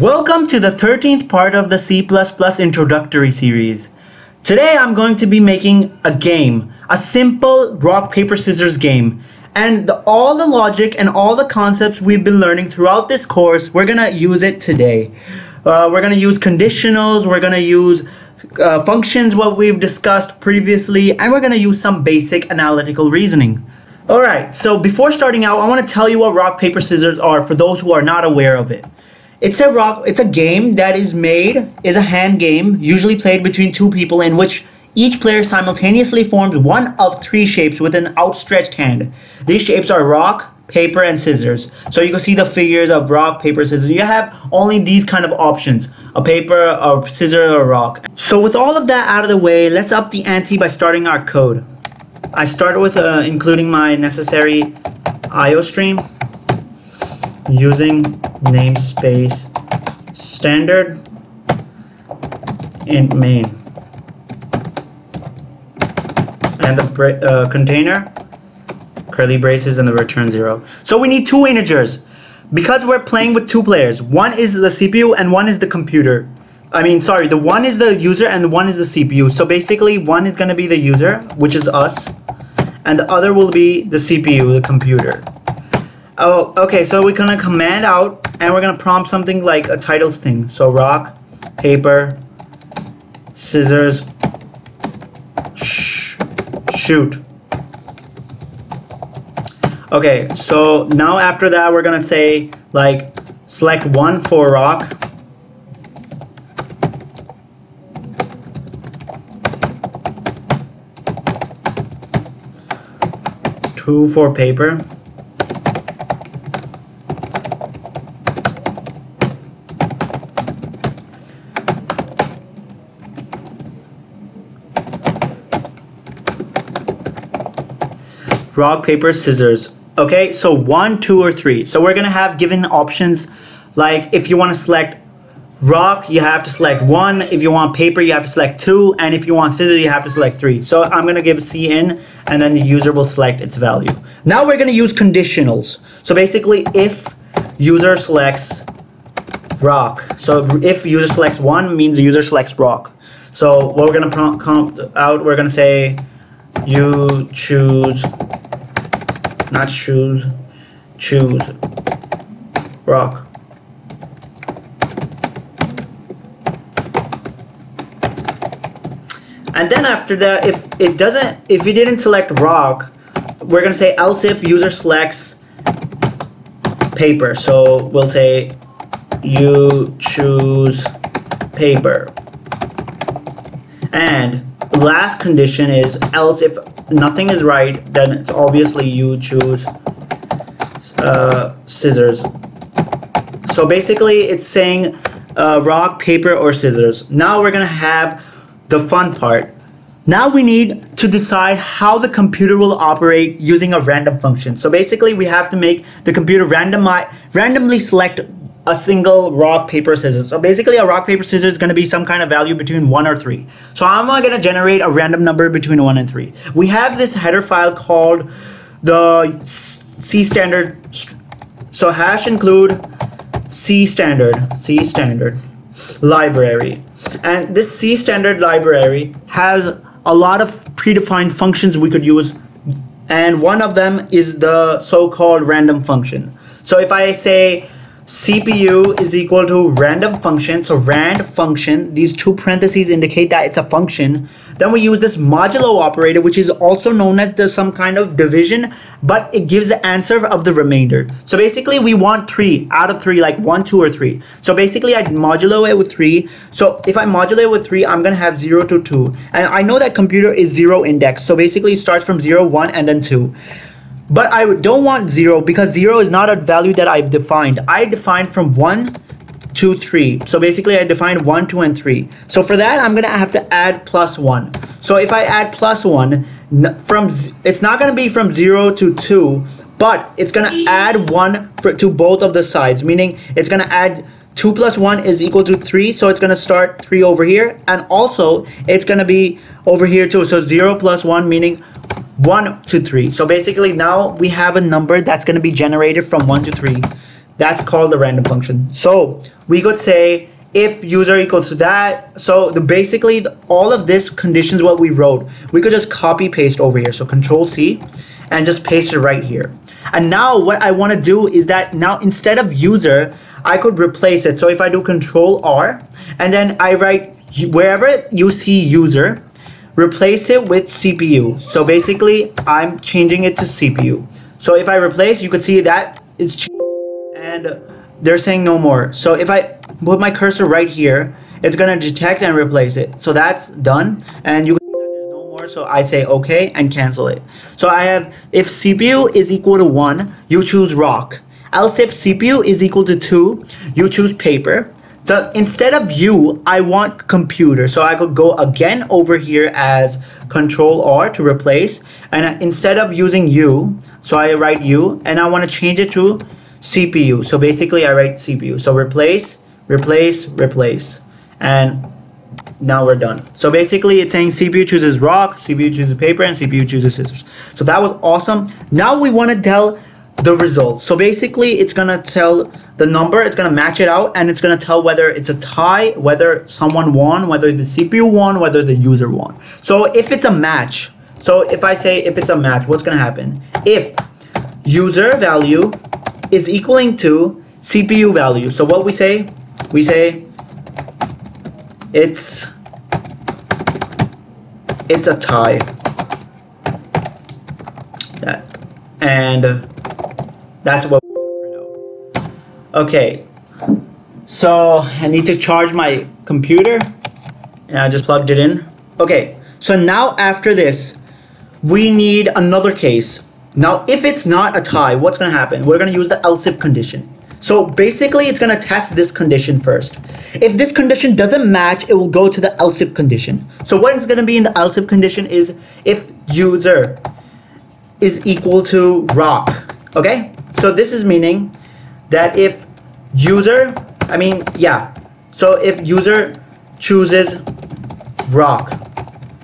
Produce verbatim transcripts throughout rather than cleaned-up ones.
Welcome to the thirteenth part of the C plus plus introductory series. Today I'm going to be making a game, a simple rock, paper, scissors game. And the, all the logic and all the concepts we've been learning throughout this course, we're going to use it today. Uh, we're going to use conditionals, we're going to use uh, functions, what we've discussed previously, and we're going to use some basic analytical reasoning. Alright, so before starting out, I want to tell you what rock, paper, scissors are for those who are not aware of it. It's a rock, it's a game that is made, is a hand game, usually played between two people in which each player simultaneously forms one of three shapes with an outstretched hand. These shapes are rock, paper, and scissors. So you can see the figures of rock, paper, scissors. You have only these kind of options, a paper, a scissor, or a rock. So with all of that out of the way, let's up the ante by starting our code. I start with uh, including my necessary I O stream using namespace standard int main. And the uh, container, curly braces, and the return zero. So we need two integers because we're playing with two players. One is the C P U and one is the computer. I mean, sorry, the one is the user and the one is the C P U. So basically, one is going to be the user, which is us, and the other will be the C P U, the computer. Oh, okay, so we're going to command out and we're going to prompt something like a titles thing. So rock, paper, scissors, shoot. Okay, so now after that we're gonna say like select one for rock, two for paper, rock, paper, scissors. Okay, so one, two, or three. So we're gonna have given options like if you want to select rock, you have to select one. If you want paper, you have to select two. And if you want scissors, you have to select three. So I'm gonna give C in and then the user will select its value. Now we're gonna use conditionals. So basically if user selects rock. So if user selects one means the user selects rock. So what we're gonna prompt out, we're gonna say you choose Not choose, choose rock. And then after that, if it doesn't, if you didn't select rock, we're gonna say else if user selects paper. So we'll say you choose paper. And last condition is else if nothing is right, then it's obviously you choose uh, scissors. So basically it's saying uh, rock, paper, or scissors. Now we're gonna have the fun part. Now we need to decide how the computer will operate using a random function. So basically we have to make the computer randomi randomly select a single rock, paper, scissors. So basically a rock, paper, scissors is going to be some kind of value between one or three. So I'm not going to generate a random number between one and three. We have this header file called the C standard. So hash include C standard, C standard library. And this C standard library has a lot of predefined functions we could use. And one of them is the so-called random function. So if I say C P U is equal to random function, so rand function, these two parentheses indicate that it's a function. Then we use this modulo operator, which is also known as the, some kind of division, but it gives the answer of the remainder. So basically we want three out of three, like one, two, or three. So basically I'd modulo it with three. So if I modulate with three, I'm gonna have zero to two. And I know that computer is zero index. So basically it starts from zero, one, and then two. But I don't want zero because zero is not a value that I've defined. I defined from one to three. So basically I defined one, two, and three. So for that, I'm going to have to add plus one. So if I add plus one, from it's not going to be from zero to two, but it's going to add one for, to both of the sides, meaning it's going to add two plus one is equal to three. So it's going to start three over here. And also it's going to be over here too. So zero plus one, meaning one to three. So basically now we have a number that's going to be generated from one to three. That's called the random function. So we could say if user equals to that. So the basically the, all of this conditions what we wrote, we could just copy paste over here. So control C and just paste it right here. And now what I want to do is that now instead of user, I could replace it. So if I do control R and then I write wherever you see user, replace it with C P U. So basically I'm changing it to C P U. So if I replace, you could see that it's and they're saying no more. So if I put my cursor right here, it's going to detect and replace it. So that's done. And you can see that there's no more. So I say okay and cancel it. So I have if C P U is equal to one, you choose rock. Else if C P U is equal to two, you choose paper. So instead of U, I want computer. So I could go again over here as control R to replace. And instead of using U, so I write U and I want to change it to C P U. So basically I write C P U. So replace, replace, replace. And now we're done. So basically it's saying C P U chooses rock, C P U chooses paper, and C P U chooses scissors. So that was awesome. Now we want to tell the result. So basically it's gonna tell the number, it's gonna match it out, and it's gonna tell whether it's a tie, whether someone won, whether the C P U won, whether the user won. So if it's a match, so if I say if it's a match, what's gonna happen? If user value is equaling to C P U value, so what we say, we say it's it's a tie, that and that's what we're going to print out. Okay, so I need to charge my computer and I just plugged it in. Okay, so now after this, we need another case. Now, if it's not a tie, what's going to happen? We're going to use the else if condition. So basically, it's going to test this condition first. If this condition doesn't match, it will go to the else if condition. So what is going to be in the else if condition is if user is equal to rock, okay? So this is meaning that if user, I mean, yeah. So if user chooses rock,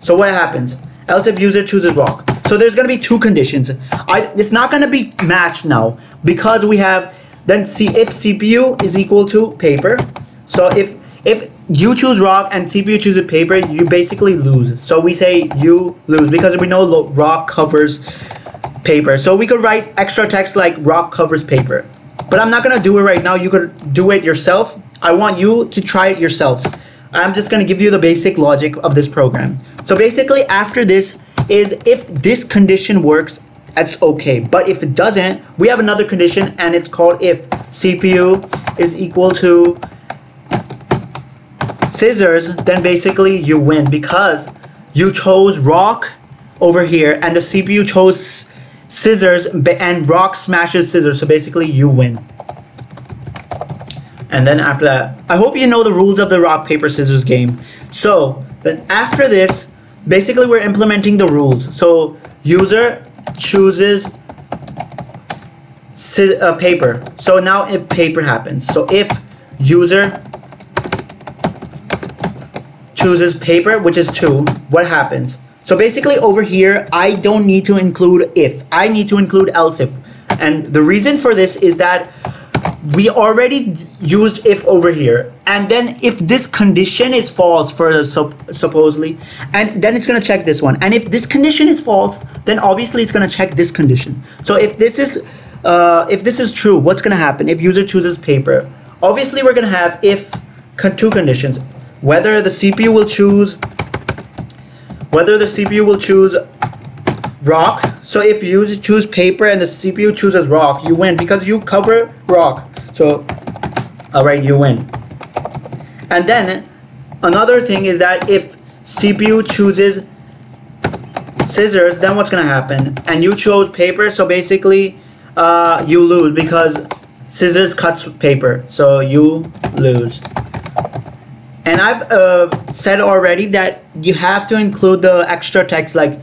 so what happens? Else if user chooses rock. So there's going to be two conditions. I, it's not going to be matched now because we have then see if C P U is equal to paper. So if, if you choose rock and C P U chooses paper, you basically lose. So we say you lose because we know rock covers paper. So we could write extra text like rock covers paper, but I'm not gonna do it right now. You could do it yourself. I want you to try it yourself. I'm just gonna give you the basic logic of this program. So basically after this is if this condition works, that's okay. But if it doesn't, we have another condition and it's called if C P U is equal to scissors, then basically you win because you chose rock over here and the C P U chose scissors and rock smashes scissors. So basically you win. And then after that, I hope you know the rules of the rock paper scissors game. So then after this, basically we're implementing the rules. So user chooses uh, paper. So now if paper happens, so if user chooses paper, which is two, what happens? So basically over here, I don't need to include if. I need to include else if. And the reason for this is that we already used if over here. And then if this condition is false for sup supposedly, and then it's going to check this one. And if this condition is false, then obviously it's going to check this condition. So if this is uh, if this is true, what's going to happen if user chooses paper? Obviously we're going to have if con two conditions, whether the C P U will choose Whether the C P U will choose rock. So if you choose paper and the C P U chooses rock, you win because you cover rock. So, all right, you win. And then another thing is that if C P U chooses scissors, then what's going to happen? And you chose paper, so basically uh, you lose because scissors cuts paper. So you lose. And I've uh, said already that you have to include the extra text like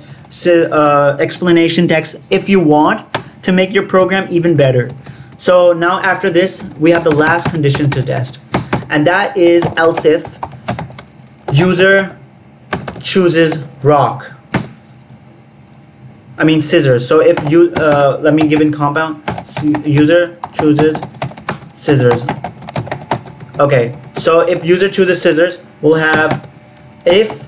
uh, explanation text if you want to make your program even better. So now after this, we have the last condition to test. And that is else if user chooses rock. I mean scissors. So if you uh, let me give in compound user chooses scissors. Okay, so if user chooses scissors, we'll have if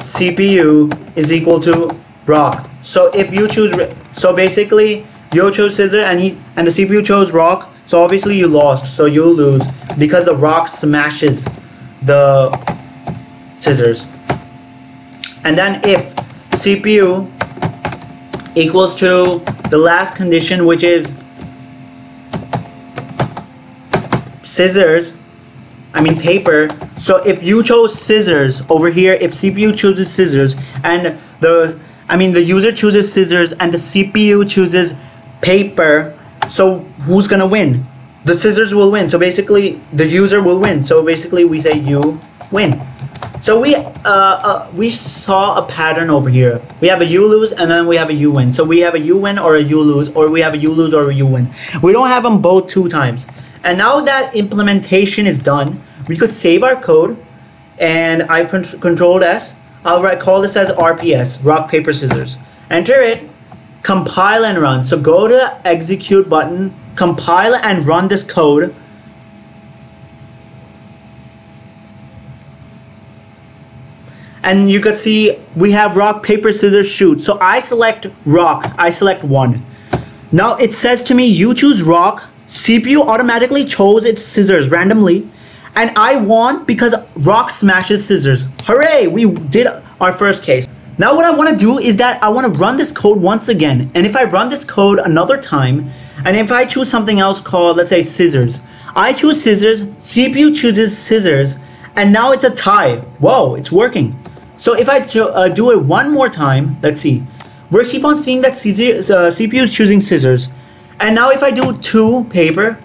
C P U is equal to rock. So if you choose, so basically you chose scissors and he, and the C P U chose rock. So obviously you lost. So you lose because the rock smashes the scissors. And then if C P U equals to the last condition, which is scissors, I mean paper. So if you chose scissors over here, if C P U chooses scissors and the I mean the user chooses scissors and the C P U chooses paper, so who's gonna win? The scissors will win. So basically the user will win. So basically we say you win. So we uh, uh, we saw a pattern over here. We have a you lose and then we have a you win. So we have a you win or a you lose, or we have a you lose or a you win. We don't have them both two times. And now that implementation is done, we could save our code, and I controlled S. I'll write, call this as R P S, rock paper scissors. Enter it, compile and run. So go to execute button, compile and run this code. And you could see we have rock, paper, scissors, shoot. So I select rock. I select one. Now it says to me, you choose rock. C P U automatically chose its scissors randomly. And I won because rock smashes scissors. Hooray! We did our first case. Now what I want to do is that I want to run this code once again. And if I run this code another time, and if I choose something else called, let's say scissors. I choose scissors. C P U chooses scissors. And now it's a tie. Whoa, it's working. So if I uh, do it one more time, let's see. We keep on seeing that scissors, uh, C P U is choosing scissors. And now if I do two, paper,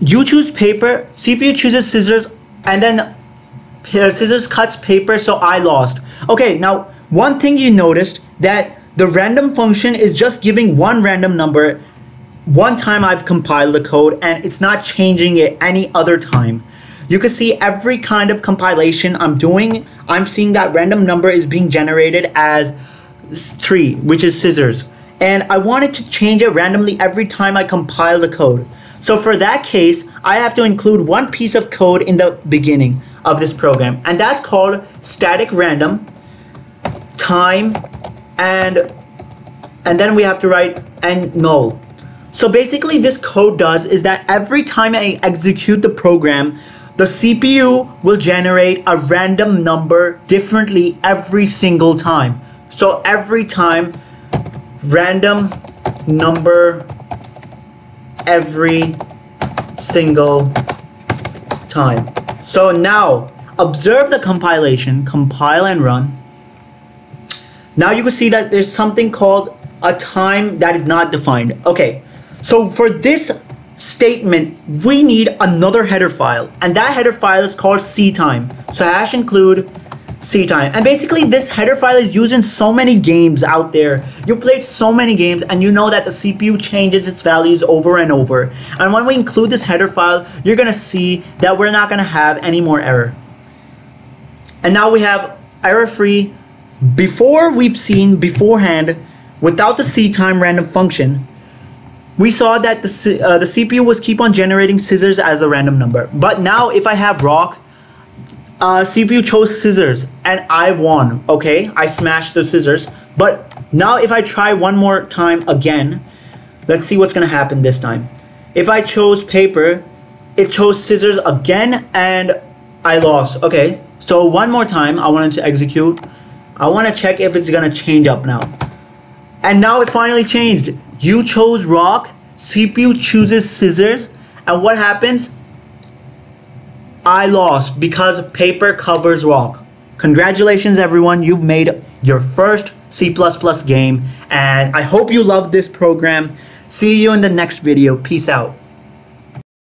you choose paper, C P U chooses scissors, and then uh, scissors cuts paper, so I lost. Okay, now one thing you noticed that the random function is just giving one random number one time I've compiled the code, and it's not changing it any other time. You can see every kind of compilation I'm doing, I'm seeing that random number is being generated as three, which is scissors. And I wanted to change it randomly every time I compile the code. So for that case, I have to include one piece of code in the beginning of this program. And that's called static random time and, and then we have to write and null. So basically this code does is that every time I execute the program, the C P U will generate a random number differently every single time. So every time, random number every single time. So now, observe the compilation, compile and run. Now you can see that there's something called a time that is not defined. Okay, so for this statement, we need another header file, and that header file is called ctime. So hash include ctime, and basically this header file is used in so many games out there. You played so many games and you know that the C P U changes its values over and over, and when we include this header file, you're gonna see that we're not gonna have any more error. And now we have error free. Before, we've seen beforehand without the ctime random function, we saw that the, uh, the C P U was keep on generating scissors as a random number. But now if I have rock, uh, C P U chose scissors and I won. Okay, I smashed the scissors. But now if I try one more time again, let's see what's going to happen this time. If I chose paper, it chose scissors again and I lost. Okay, so one more time I wanted to execute. I want to check if it's going to change up now. And now it finally changed. You chose rock, C P U chooses scissors, and what happens? I lost because paper covers rock. Congratulations everyone, you've made your first C plus plus game, and I hope you loved this program. See you in the next video. Peace out.